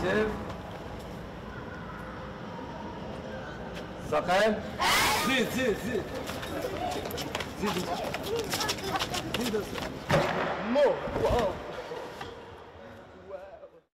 Sakaev. Sakaev. Zi. Zi. Zi. Zi. Zi. More. Wow.